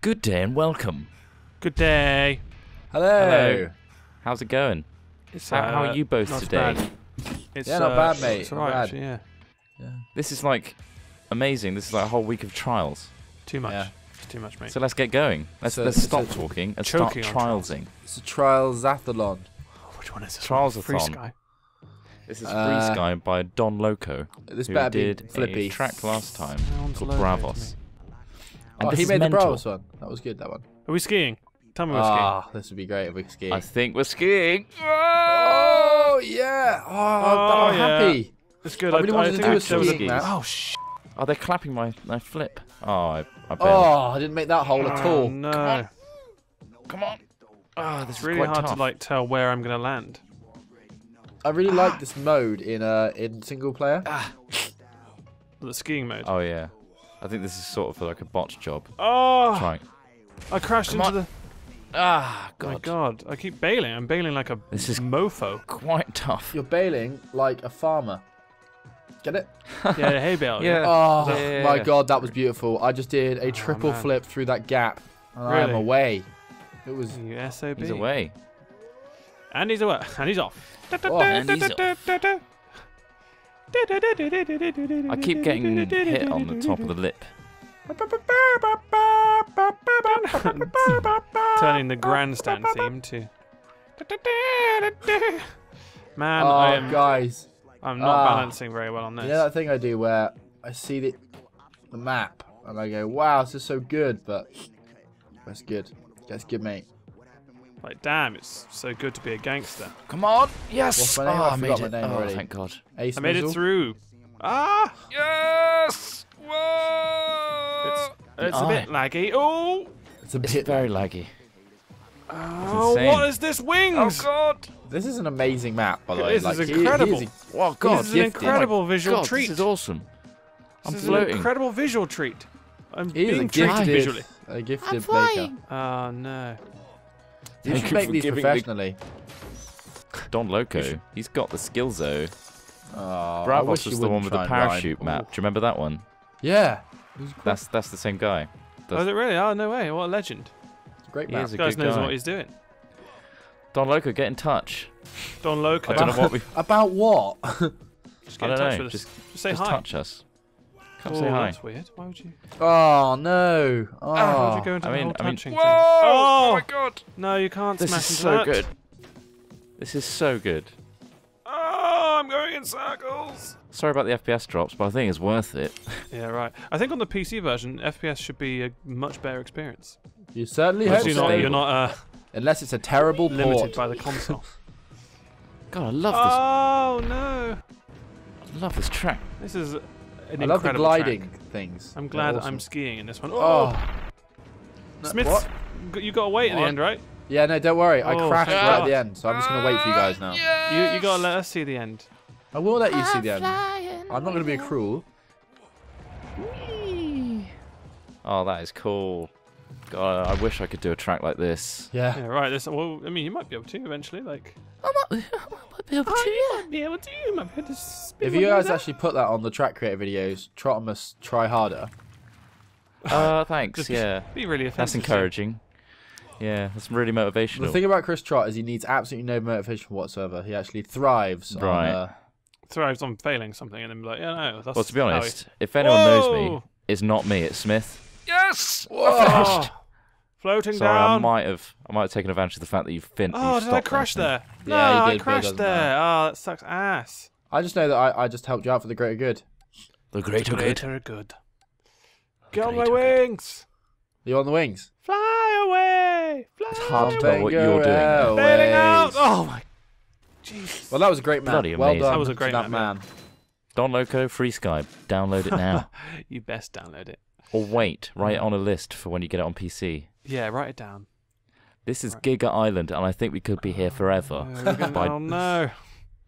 Good day and welcome. Good day. Hello. How's it going? It's, how are you both today? It's, yeah, not bad, mate. It's alright, actually, yeah. This is like amazing. This is like a whole week of trials. Too much. Yeah. It's too much, mate. So let's get going. Let's stop talking and start trialsing. It's a trialsathlon. Oh, which one is this? Trialsathon. Free Sky. This is Free Sky by Don Loco. This who did flippy a track last time called Bravos. And he made the Brawlers one. That was good, that one. Are we skiing? Tell me we're skiing. Ah, this would be great if we're skiing. I think we're skiing. Oh, yeah. Oh, I'm happy. It's good. I really wanted to do a skiing, man. Oh, shit. Oh, they're clapping my flip. Oh, I bet. Oh, I didn't make that hole at all. No. Come on. Oh, this is really hard to like tell where I'm going to land. I really like this mode in single player. The skiing mode. Oh, yeah. I think this is sort of like a botch job. Oh! I crashed into the... Ah, God. My God. I keep bailing. I'm bailing like a this is mofo. Quite tough. You're bailing like a farmer. Get it? Yeah, the hay bale. Yeah. Oh, yeah. My God, that was beautiful. I just did a triple flip through that gap. And really? I am away. It was... You SOB. He's away. And he's away. And he's off. Oh, and he's off. I keep getting hit on the top of the lip. Turning the grandstand theme to... Man, oh, guys. I'm not balancing very well on this. Yeah, that thing I do where I see the map and I go, wow, this is so good, but that's good. That's good, mate. Like, damn, it's so good to be a gangster. Come on! Yes! Oh, I made it. Oh, thank God. Ace I made it through. Ah! Yes! Whoa! It's a bit laggy. Oh! It's very laggy. Oh, what is this? Wings! Oh, God! This is an amazing map, by the way. This is incredible. Oh, God. This is an incredible visual treat. This is awesome. I'm floating. This is an incredible visual treat. I'm being treated visually. A gifted baker. Oh, no. You should make these professionally. Don Loco, he's got the skills though. Oh, Bravos was the one with the parachute map. Do you remember that one? Yeah. That's the same guy. Oh, is it really? Oh, no way. What a legend. It's a great map. He is a good guy. Knows what he's doing. Don Loco, get in touch. Don Loco. I don't know what we... About what? Just get in touch with us. Just say hi. Just touch us. Come say hi. That's weird. Why would you? Oh no! Oh. How would you go into the whole touching thing? Oh my God! No, you can't smash into that. This is so good. This is so good. Oh, I'm going in circles. Sorry about the FPS drops, but I think it's worth it. Yeah, right. I think on the PC version, FPS should be a much better experience. You certainly hope so. You're not. Unless it's a terrible port. Limited by the console. God, I love this. Oh no! I love this track. This is. I love the gliding things. I'm glad I'm skiing in this one. Oh! Smith, you got to wait at the end, right? Yeah, no, don't worry. I crashed right at the end, so I'm just going to wait for you guys now. Yes. You got to let us see the end. I will let you see the end. I'm not going to be cruel. Whee. Oh, that is cool. God, I wish I could do a track like this. Yeah. Yeah, right. Well, I mean, you might be able to eventually. Like, I might be able to. You might be able to. You might be able to spin. If you guys actually put that on the track creator videos, Trott must try harder. Thanks. Just be really offensive. That's encouraging. Yeah, that's really motivational. The thing about Chris Trott is he needs absolutely no motivation whatsoever. He actually thrives. Right. Thrives on failing something and then be like, yeah, no. That's well, to be honest, if anyone knows me, it's not me. It's Smith. Yes! Whoa. Floating down. I might have taken advantage of the fact that you've finished. Oh, did I crash there? No, yeah, I crashed there. Oh, that sucks ass. I just know that I just helped you out for the greater good. The greater good. Get on my wings. You're on the wings. Fly away. Fly away. It's hard to know what you're doing. Failing out. Oh my. Jesus. Well, that was a great map. Well done. That was a great map, man. Don Loco, Free Sky. Download it now. You best download it. Or wait, write it on a list for when you get it on PC. Yeah, write it down. This is Giga Island, and I think we could be here forever. Oh no!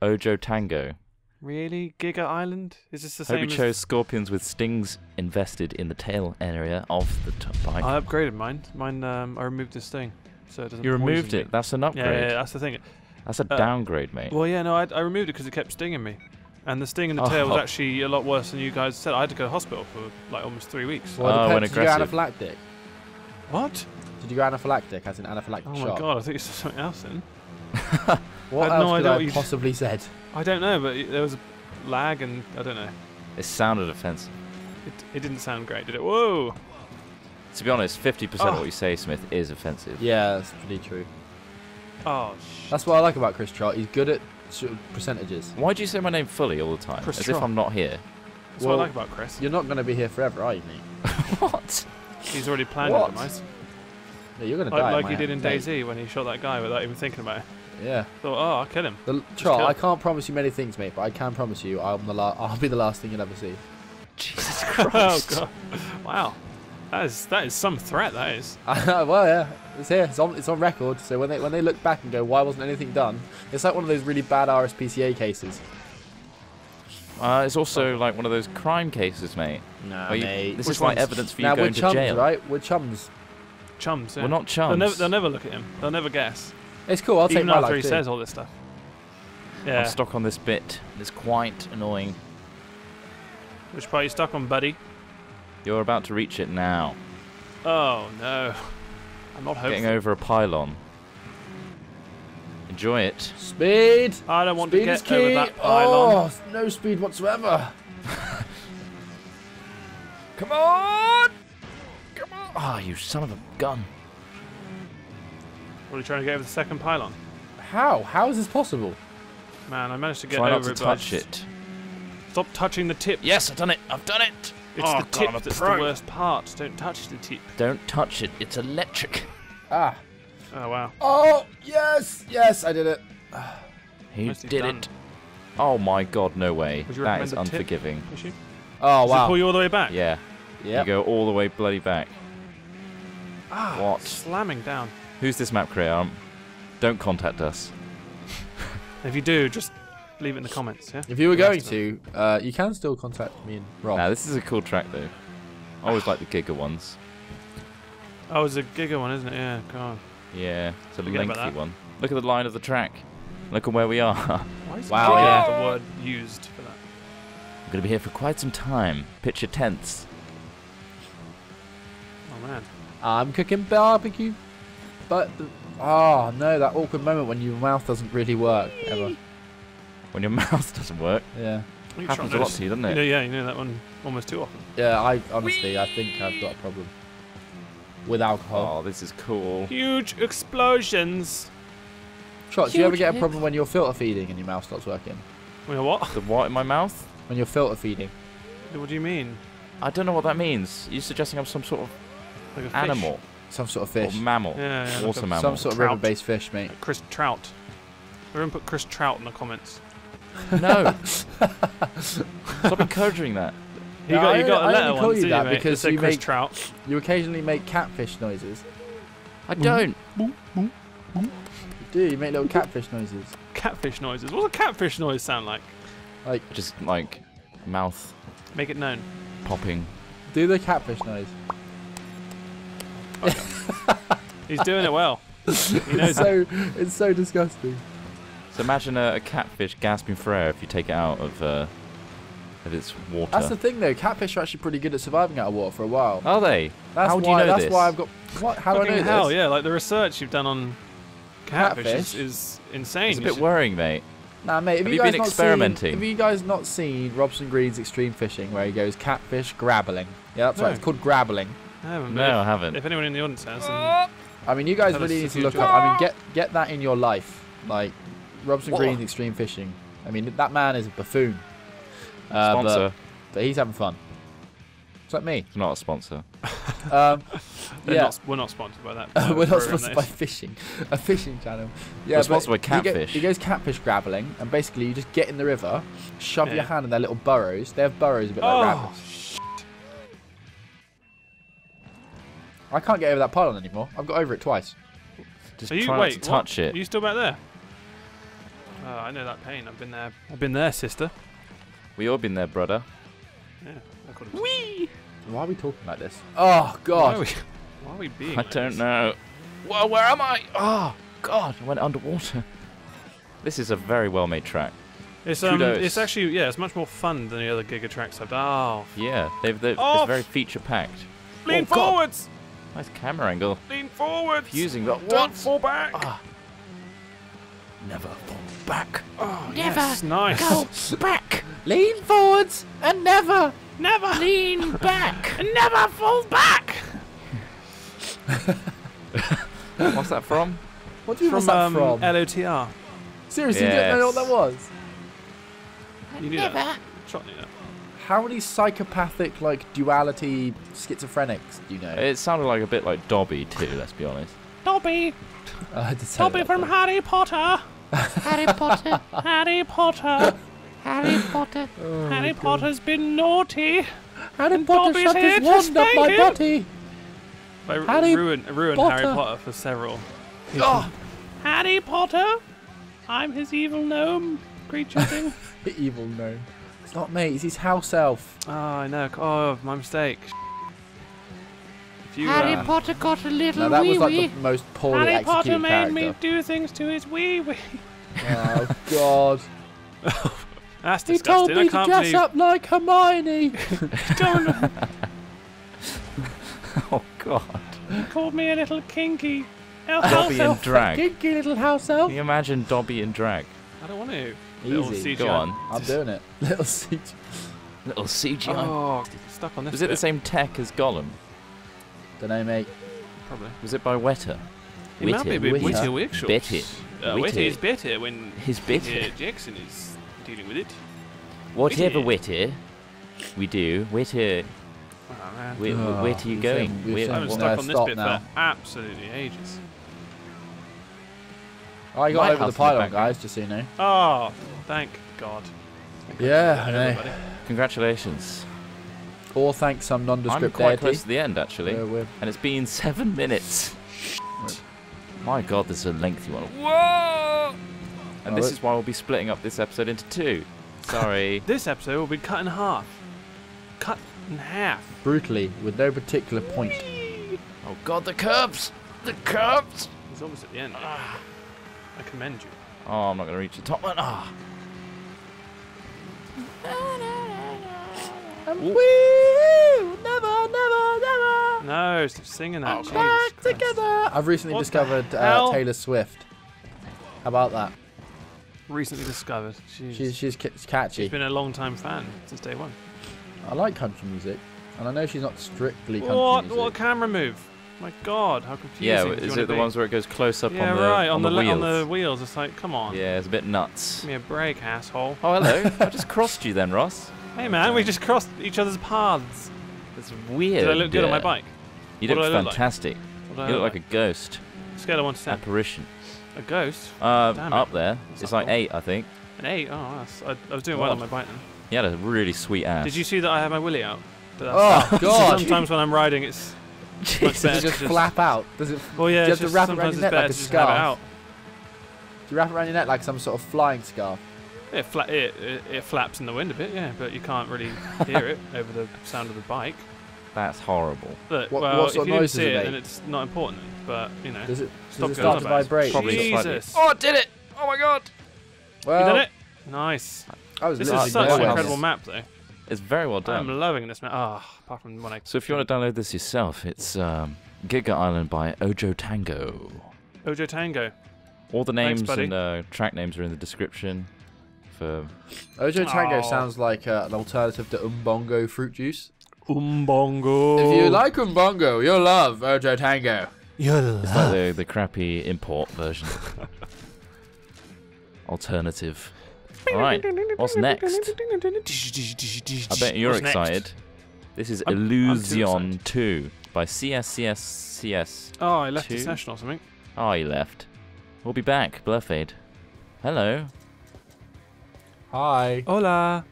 Ojo Tango. Really? Giga Island? Is this the same? I hope you chose scorpions with stings invested in the tail area of the bike. I upgraded mine. I removed this thing, so it doesn't. You removed it. That's an upgrade. Yeah, that's the thing. That's a downgrade, mate. Well, yeah, no, I removed it because it kept stinging me. And the sting in the tail was actually a lot worse than you guys said. I had to go to hospital for like almost 3 weeks. Well, it depends if you got anaphylactic. What? Did you go anaphylactic, as in anaphylactic shock? Oh my god, I thought you said something else then. What else could I have possibly said? I don't know, but there was a lag and I don't know. It sounded offensive. It didn't sound great, did it? Whoa! To be honest, 50% of what you say, Smith, is offensive. Yeah, that's pretty true. Oh, shit. That's what I like about Chris Trott. He's good at percentages. Why do you say my name fully all the time? Chris Trott. If I'm not here. That's what I like about Chris. You're not going to be here forever, are you, mate? What? He's already planned it, mice. Yeah, you're going to die. Like he did in DayZ when he shot that guy without even thinking about it. Yeah. Thought, oh, I'll kill him. Trott, I can't promise you many things, mate, but I can promise you I'll be the last thing you'll ever see. Jesus Christ. Oh, God. Wow. That is some threat, that is. Well, yeah, it's here. It's on record. So when they look back and go, why wasn't anything done? It's like one of those really bad RSPCA cases. It's also like one of those crime cases, mate. Nah, mate. This is like evidence for you going to jail. We're chums, right? We're chums. Chums, yeah. We're not chums. They'll never look at him. They'll never guess. It's cool. I'll take my life, even after he says all this stuff. Yeah. I'm stuck on this bit. It's quite annoying. Which part are you stuck on, buddy? You're about to reach it now. Oh no. I'm not hoping. Getting over a pylon. Enjoy it. Speed! I don't want to get over that pylon. Oh, no speed whatsoever. Come on! Come on! Ah, you son of a gun. What are you trying to get over the second pylon? How? How is this possible? Man, I managed to get over it. Try not to touch it. Stop touching the tip. Yes, I've done it. I've done it. It's the tip that's the worst part. Don't touch the tip. Don't touch it. It's electric. Ah. Oh, wow. Oh, yes. Yes, I did it. You did it. Oh, my God. No way. That is unforgiving. Oh, wow. Does it pull you all the way back? Yeah. Yep. You go all the way bloody back. Ah, what? Slamming down. Who's this map creator? Don't contact us. If you do, just... leave it in the comments, yeah? If you were going to, you can still contact me and Rob. Now, this is a cool track, though. I always like the Giga ones. Oh, it's a Giga one, isn't it? Yeah, God. Yeah, it's a lengthy one. Look at the line of the track. Look at where we are. Why is the word used for that? I'm going to be here for quite some time. Picture tense. Oh, man. I'm cooking barbecue. But, oh, no, that awkward moment when your mouth doesn't really work, ever. When your mouse doesn't work. Yeah. Happens a lot to you, doesn't it? Yeah, you know that one almost too often. Yeah, I honestly, I think I've got a problem with alcohol. Oh, this is cool. Huge explosions. Trott, do you ever get a problem when you're filter feeding and your mouth stops working? When what? The what in my mouth? When you're filter feeding. What do you mean? I don't know what that means. You're suggesting I'm some sort of like animal. Fish. Some sort of fish. Or mammal. Yeah, water mammal. Some sort of river-based fish, mate. Like Chris Trott. Everyone put Chris Trott in the comments. No. Stop encouraging that. You got a letter once, didn't you, mate? Because you make Trott. You occasionally make catfish noises. I don't. You do. You make little catfish noises. Catfish noises. What does a catfish noise sound like? Like just like mouth. Make it known. Popping. Do the catfish noise. Okay. He's doing it well. He knows it's so disgusting. So imagine a catfish gasping for air if you take it out of its water. That's the thing, though. Catfish are actually pretty good at surviving out of water for a while. Are they? That's why I've got. What? How do I know this? Hell, yeah! Like the research you've done on catfish is insane. It's a bit worrying, mate. Nah, mate. Have you been experimenting? Have you guys not seen Robson Green's Extreme Fishing, where he goes catfish grabbling? Yeah, that's right. It's called grabbling. I haven't. No, I haven't. If anyone in the audience has, I mean, you guys really need to look up. I mean, get that in your life, like. Robson Green's Extreme Fishing. I mean, that man is a buffoon. Sponsor. But he's having fun. It's like me. Not a sponsor. We're not sponsored by that. We're not sponsored by fishing. A fishing channel. Yeah, we're sponsored by catfish. He goes catfish grabbling, and basically you just get in the river, shove your hand in their little burrows. They have burrows a bit like rabbits. I can't get over that pylon anymore. I've got over it twice. Just try not to touch it. Are you still back there? Oh, I know that pain. I've been there. I've been there, sister. We all been there, brother. Yeah. Wee! Why are we talking like this? Oh, God. Why are we being like this? I don't know. Whoa, where am I? Oh, God. I went underwater. This is a very well-made track. It's actually, yeah, it's much more fun than the other Giga tracks I've done. Oh. Yeah, it's very feature-packed. Lean forwards! Nice camera angle. Lean forward. Using that. Don't fall back. Oh. Never fall back. Oh, never. Yes, nice. Go back. Lean forwards and never. Never. Lean back and never fall back. What's that from? What do you mean that from? LOTR. Seriously, you didn't know what that was? You knew that. Trott knew that. How many psychopathic, like, duality schizophrenics do you know? It sounded like a bit like Dobby, too, let's be honest. Dobby! Dobby from Harry Potter! Harry Potter! Harry Potter! Harry Potter! Oh, Harry Potter's been naughty! Harry Potter shut his wand up my body! I ruined Harry Potter for several. Oh. Harry Potter! I'm his evil gnome creature thing. Evil gnome. It's not me, it's his house elf. Oh, I know. Oh, my mistake. Harry Potter got a little wee-wee. No, that was like the most poorly executed character. Harry Potter made me do things to his wee-wee. Oh, God. That's disgusting. He told me to dress up like Hermione. Don't... Oh, God. He called me a little kinky house elf. Dobby in drag. Kinky little house elf. Can you imagine Dobby in drag? I don't want to. Easy. Go on. I'm doing it. Little CGI. Little CGI. Oh, stuck on this. Was it the same tech as Gollum? Dunno, mate. Probably. Was it by Weta? It might be a bit Weta. Weta is better when Jackson is dealing with it. Whatever Weta we do, Weta. Oh, man. Where are you going? I'm stuck on this bit for absolutely ages. I got over the pylon, guys, just so you know. Oh, thank God. Yeah, I know. Congratulations. Or thanks some nondescript deity. I'm quite close to the end, actually. And it's been 7 minutes. My God, this is a lengthy one. Whoa! And this is why we'll be splitting up this episode into two. Sorry. This episode will be cut in half. Cut in half. Brutally, with no particular point. Oh, God, the curbs! The curbs! It's almost at the end. I commend you. Oh, I'm not going to reach the top one. Ah. Oh. Woo! Never. No, it's singing that. Oh, back together. I've recently discovered Taylor Swift. How about that? Recently discovered. She's catchy. She's been a long time fan since day one. I like country music, and I know she's not strictly country music. What camera move? My God, how confusing. Yeah, is it the ones where it goes close up on the wheels? Yeah, right, on the wheels. It's like, come on. Yeah, it's a bit nuts. Give me a break, asshole. Oh, hello. I just crossed you then, Ross. Hey, man, we just crossed each other's paths. That's weird. Did I look good on my bike? You look fantastic. Like? You look like a ghost. Scale of 1 to 10. Apparition. A ghost? Damn it. Up there. That's it's like cool. 8, I think. An 8? Oh, I was doing well on my bike then. You had a really sweet ass. Did you see that I had my willy out? Oh, God. Sometimes when I'm riding, it's... Jesus, does it just flap out? Does it? Oh yeah, do you have to wrap it around your neck like a scarf? Do you wrap it around your neck like some sort of flying scarf? It flaps in the wind a bit, yeah, but you can't really hear it over the sound of the bike. That's horrible. Look, what sort of noises it makes? Then it's not important, but you know. Does it start to vibrate? Probably. Jesus! Oh, it did it! Oh my God! Well, you did it! Nice. This is such an incredible map, though. It's very well done. I'm loving this now. Apart from when I... So if you want to download this yourself, it's Giga Island by Ojo Tango. Ojo Tango. All the names and track names are in the description. For Ojo Tango sounds like an alternative to Umbongo fruit juice. Umbongo. If you like Umbongo, you'll love Ojo Tango. It's like the crappy import version. Alternative. Alright, what's next? I bet you're excited. This is Illuzion 2 by CSCSCS2. Oh, I left the session or something. Oh, you left. We'll be back, Blurfade. Hello. Hi. Hola.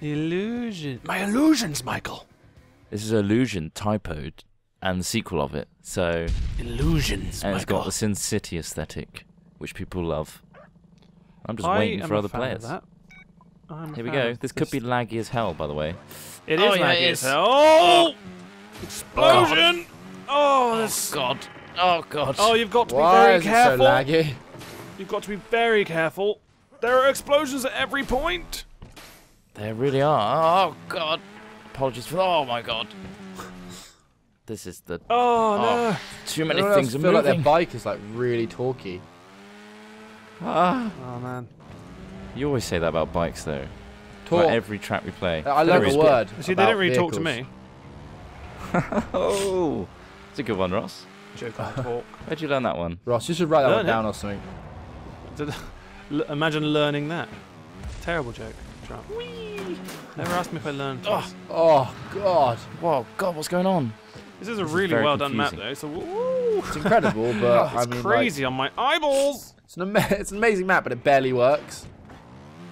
Illusion. My illusions, Michael. This is Illusion typoed and the sequel of it. So, Illusions, and it's got the Sin City aesthetic, which people love. I'm just waiting for other players. Here we go. This could be laggy as hell, by the way. It is laggy as hell. Oh! Explosion! Oh, this God. Oh, God. Oh, you've got to be very careful. Why is it so laggy? You've got to be very careful. There are explosions at every point. There really are. Oh, God. Apologies for... Oh, my God. This is the... Oh, no. Too many things are moving. I feel like their bike is, like, really talky. Ah. Oh, man. You always say that about bikes, though. Talk. Like every track we play. I love the word. See, they don't really talk to me. Oh. It's a good one, Ross. Joke on talk. Where'd you learn that one? Ross, you should write that one down or something. Imagine learning that. Terrible joke. Trump. Whee! Never asked me if I learned. Oh, God. Whoa, God, what's going on? This is a really well done map, though. So, it's incredible, but it's crazy on my eyeballs. It's an amazing map, but it barely works.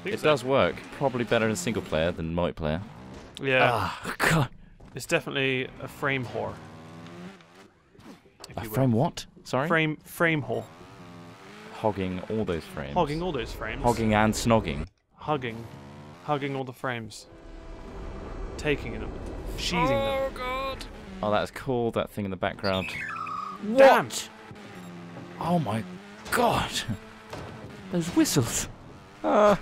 It does work. Probably better in single player than multiplayer. Yeah. Oh, God. It's definitely a frame whore. A frame what? Sorry? Frame whore. Hogging all those frames. Hogging all those frames. Hogging and snogging. Hugging all the frames. Taking them. Sheathing them. Oh, God. Oh, that's cool, that thing in the background. What? Damn. Oh, my God. Those whistles. The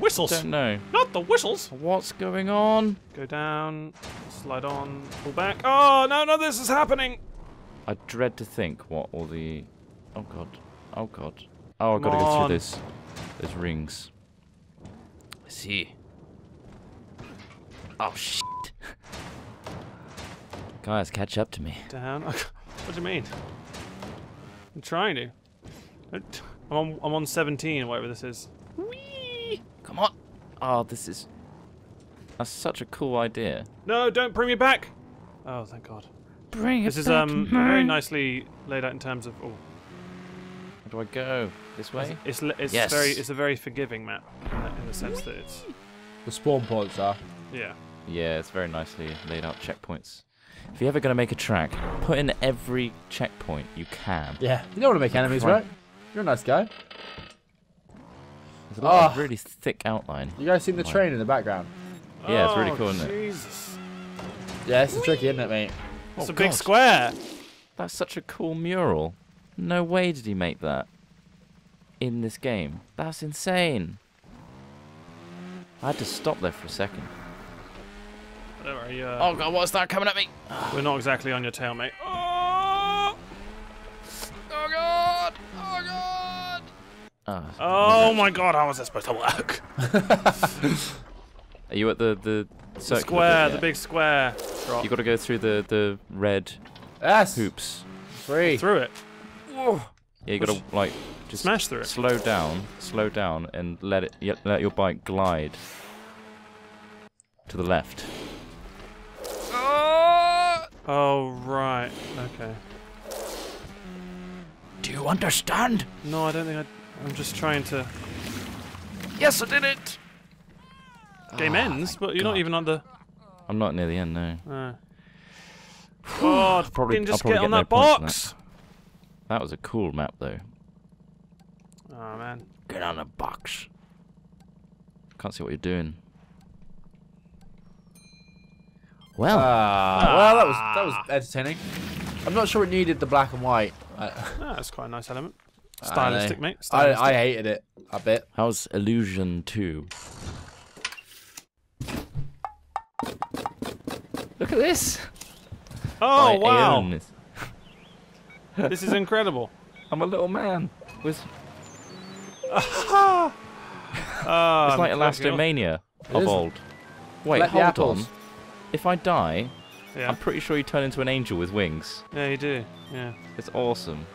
whistles? Don't know. Not the whistles. What's going on? Go down, slide on, pull back. Oh, no, no, this is happening. I dread to think what all the... Oh, God. Oh, God. Oh, I've got to go through this. Those rings. I see. Oh, shit. Guys, catch up to me. Down. What do you mean? I'm trying to. I'm on 17 or whatever this is. Whee! Come on. Oh, this is... That's such a cool idea. No, don't bring me back! Oh, thank God. Bring it back. This is very nicely laid out in terms of... Oh. Where do I go? This way? It's a very forgiving map in the sense that it's... The spawn points are. Yeah. Yeah, it's very nicely laid out checkpoints. If you're ever going to make a track, put in every checkpoint you can. Yeah. You don't want to make enemies, right? You're a nice guy. There's a lot of really thick outline. You guys seen the train in the background? Yeah, it's really cool, isn't it? Jesus. Yeah, it's tricky, isn't it, mate? It's a big square. That's such a cool mural. No way did he make that in this game. That's insane. I had to stop there for a second. Don't worry, oh, God, what's that coming at me? We're not exactly on your tail, mate. Oh, oh God! Oh, God! Oh my God, how is this supposed to work? Are you at the square, the big square? Drop. You got to go through the red hoops. Free. Through it. Whoa. Yeah, you got to like just smash through it. Slow down, and let your bike glide to the left. Oh, right. Okay. Do you understand? No, I don't think I'm just trying to... Yes, I did it! Game ends, but you're not even on the... I'm not near the end, no. Oh, I'll probably get on that box! That was a cool map, though. Oh, man. Get on the box. Can't see what you're doing. Well, well, that was entertaining. I'm not sure it needed the black and white. That's quite a nice element. Stylistic, mate. Stylistic. I hated it a bit. How's Illuzion 2? Look at this! Oh, wow! This is incredible. I'm a little man with. It's like Elastomania of old. Wait, hold on. If I die, I'm pretty sure you turn into an angel with wings. Yeah, you do. Yeah. It's awesome.